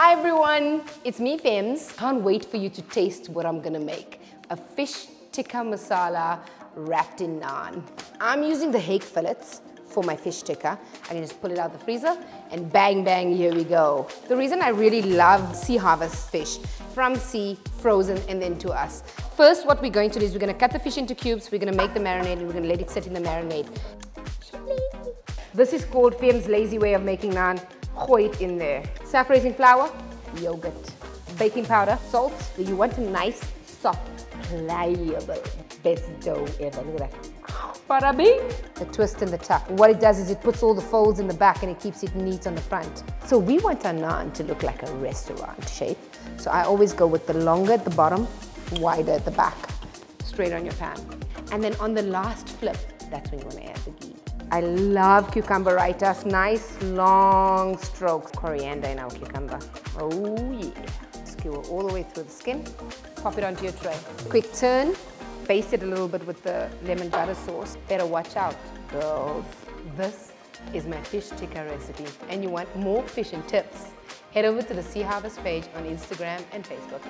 Hi everyone, it's me Fehmz. Can't wait for you to taste what I'm gonna make. A fish tikka masala wrapped in naan. I'm using the hake fillets for my fish tikka. I can just pull it out the freezer and bang, bang, here we go. The reason I really love Sea Harvest fish, from sea, frozen, and then to us. First, what we're going to do is we're gonna cut the fish into cubes, we're gonna make the marinade, and we're gonna let it sit in the marinade. This is called Fehmz's lazy way of making naan. Pour it in there. Self-raising flour, yogurt, baking powder, salt. You want a nice, soft, pliable, best dough ever. Look at that. Bada bing! The twist and the tuck. What it does is it puts all the folds in the back and it keeps it neat on the front. So we want our naan to look like a restaurant shape. So I always go with the longer at the bottom, wider at the back. Straight on your pan. And then on the last flip, that's when you want to add the ghee. I love cucumber raitas, nice long strokes. Coriander in our cucumber. Oh yeah. Skewer all the way through the skin. Pop it onto your tray. Quick turn. Baste it a little bit with the lemon butter sauce. Better watch out, girls. This is my fish tikka recipe. And you want more fish and tips? Head over to the Sea Harvest page on Instagram and Facebook.